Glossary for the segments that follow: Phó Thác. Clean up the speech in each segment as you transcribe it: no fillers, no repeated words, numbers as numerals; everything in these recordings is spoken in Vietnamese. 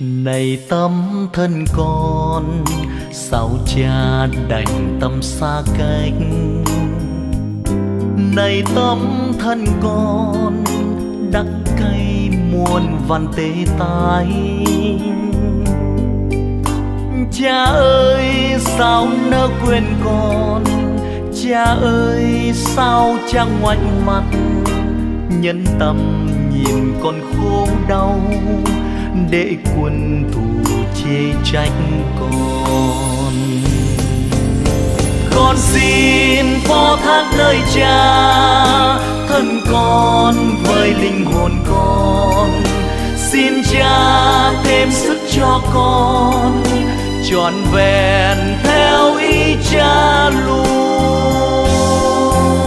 Này tâm thân con, sao cha đành tâm xa cách? Này tâm thân con, đắng cay muôn vàn tê tái. Cha ơi sao nỡ quên con, cha ơi sao cha ngoảnh mặt, nhân tâm nhìn con khổ đau, để quân thù chê trách con. Con xin phó thác nơi cha, thân con với linh hồn con, xin cha thêm sức cho con, trọn vẹn theo ý cha luôn.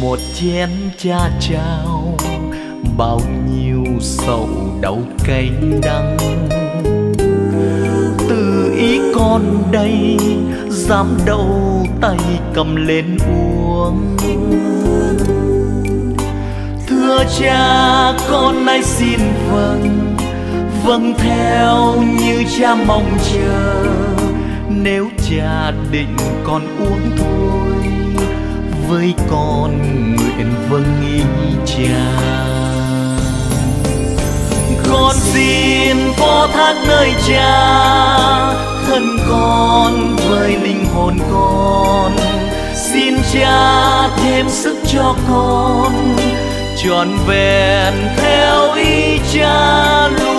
Một chén cha trao bao nhiêu sầu đau cay đắng, từ ý con đây dám đâu tay cầm lên uống. Thưa cha con nay xin vâng, vâng theo như cha mong chờ. Nếu cha định con uống thôi, với con nguyện vâng ý cha. Con xin phó thác nơi cha, thân con với linh hồn con, xin cha thêm sức cho con, trọn vẹn theo ý cha luôn.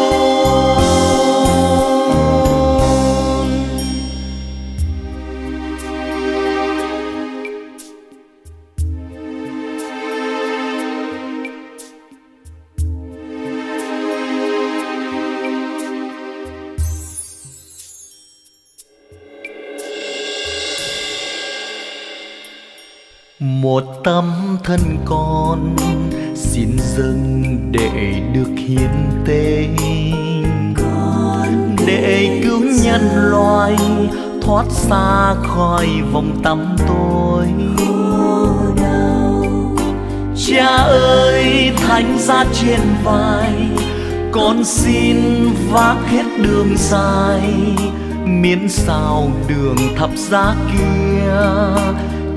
Một tâm thân con xin dâng để được hiến tế, để cứu nhân loài thoát xa khỏi vòng tăm tối. Cha ơi thánh giá trên vai, con xin vác hết đường dài, miễn sao đường thập giá kia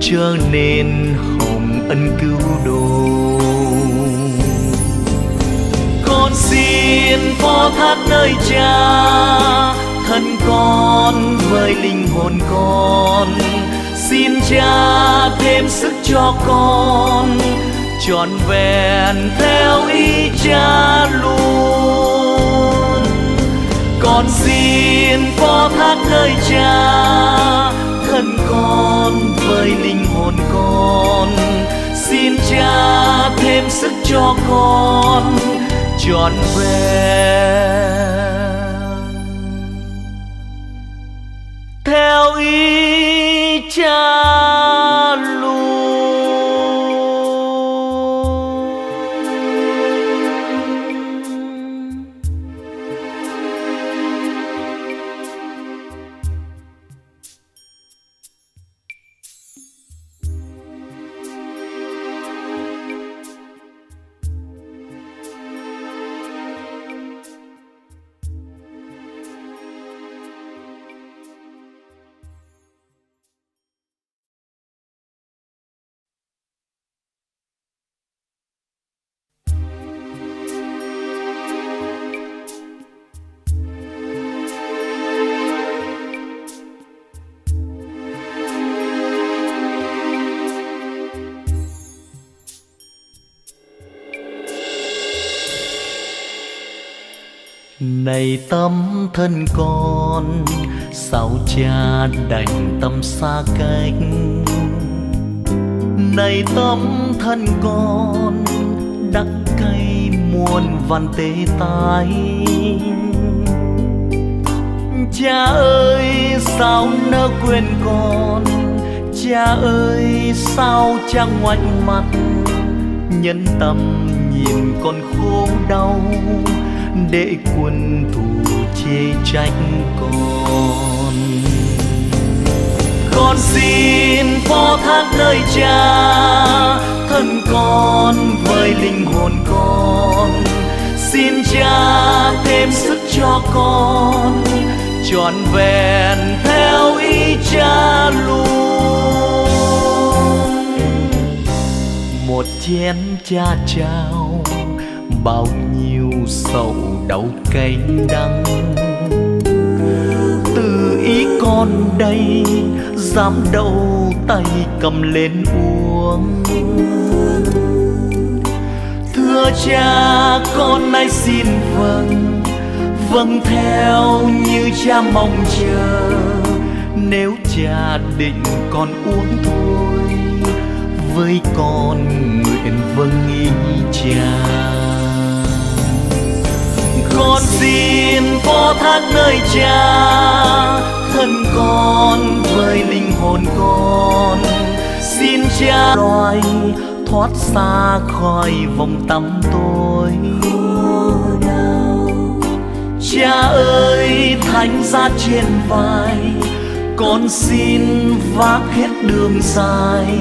trở nên hồng ân cứu độ. Con xin phó thác nơi cha, thân con với linh hồn con, xin cha thêm sức cho con, trọn vẹn theo ý cha luôn. Con xin phó thác nơi cha, thân con với linh hồn con, xin cha thêm sức cho con, trọn vẹn theo ý cha luôn. Này tâm thân con, sao cha đành tâm xa cách? Này tâm thân con, đắng cay muôn vàn tê tái. Cha ơi sao nỡ quên con, cha ơi sao cha ngoảnh mặt, nhân tâm nhìn con khổ đau, để quân thù chê trách con. Con xin phó thác nơi cha, thân con với linh hồn con, Xin Cha thêm sức cho con, trọn vẹn theo ý Cha luôn. Một chén Cha trao bao nhiêu sầu đau cay đắng, từ ý con đây dám đâu tay cầm lên uống. Thưa Cha, con nay xin vâng, vâng theo như Cha mong chờ. Nếu Cha định con uống thôi, với con nguyện vâng ý Cha. Con xin phó thác nơi Cha thân con với linh hồn con. Xin Cha đòi thoát xa khỏi vòng tắm tôi. Cha ơi, thánh giá trên vai, con xin vác hết đường dài,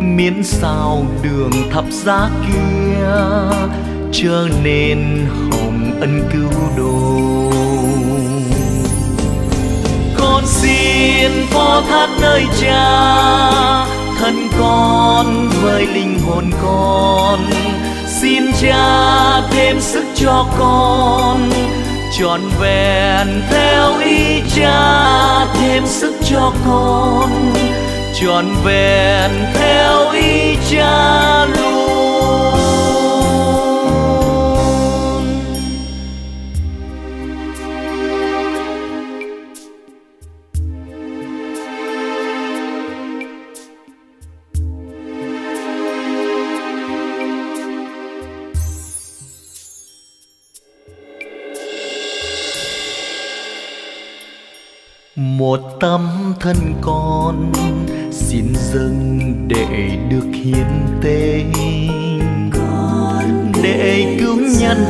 miễn sao đường thập giá kia trở nên hồng ân cứu độ. Con xin phó thác nơi Cha thân con với linh hồn con. Xin Cha thêm sức cho con, trọn vẹn theo ý Cha. Thêm sức cho con, trọn vẹn theo ý Cha luôn. Một tâm thân con xin dâng để được hiến tế, để cứu nhân